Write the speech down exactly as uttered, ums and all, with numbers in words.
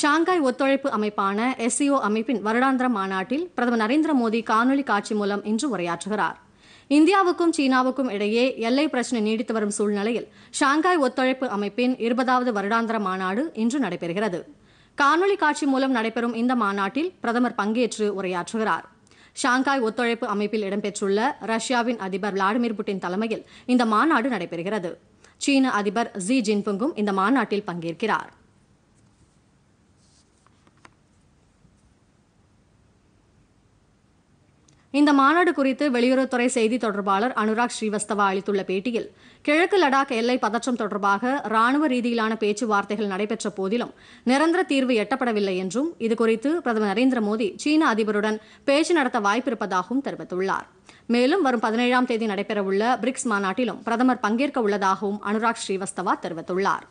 Shanghai ஒத்துழைப்பு அமைப்பான SEO அமைப்பின் வருடாந்திர மாநாட்டில் பிரதமர் நரேந்திர மோடி காணொலி காட்சி மூலம் இன்று உரையாற்றுகிறார். இந்தியாவுக்கும் சீனாவுக்கும் இடையே எல்லை பிரச்சினை நீடித்து வரும் சூழ்நிலையில் ஷாங்காய் ஒத்துழைப்பு அமைப்பின் இருபதாவது வருடாந்திர மாநாடு இன்று நடைபெறுகிறது. காணொலி காட்சி மூலம் நடைபெறும் இந்த மாநாட்டில் பிரதமர் பங்கேற்று உரையாற்றுகிறார். ஷாங்காய் ஒத்துழைப்பு அமைப்பில் இடம்பெற்றுள்ள ரஷ்யாவின் அதிபர் விளாடிமிர் புட்டின் தலைமையில் இந்த மாநாடு நடைபெறுகிறது. சீன அதிபர் ஜி ஜின்பிங்கும் இந்த மாநாட்டில் பங்கேற்கிறார். இந்த மாநாடு குறித்து வெளியுறவுத்துறை செய்தி தொடர்பாளர் அனுராக் ஸ்ரீவஸ்தவா அளித்துள்ள பேட்டியில், கிழக்கு லடாக் எல்லை பதற்றம் தொடர்பாக ராணுவ ரீதியிலான பேச்சுவார்த்தைகள் நடைபெற்ற போதிலும் நிரந்தர தீர்வு எட்டப்படவில்லை என்றும் இதுகுறித்து பிரதமர் நரேந்திர மோடி சீன அதிபருடன் பேச்சு நடத்த வாய்ப்பிருப்பதாகவும் தெரிவித்துள்ளார். மேலும் வரும் பதினேழாம் தேதி நடைபெறவுள்ள பிரிக்ஸ் மாநாட்டிலும் பிரதமர் பங்கேற்க உள்ளதாகவும் அனுராக் ஸ்ரீவஸ்தவா தெரிவித்துள்ளார்.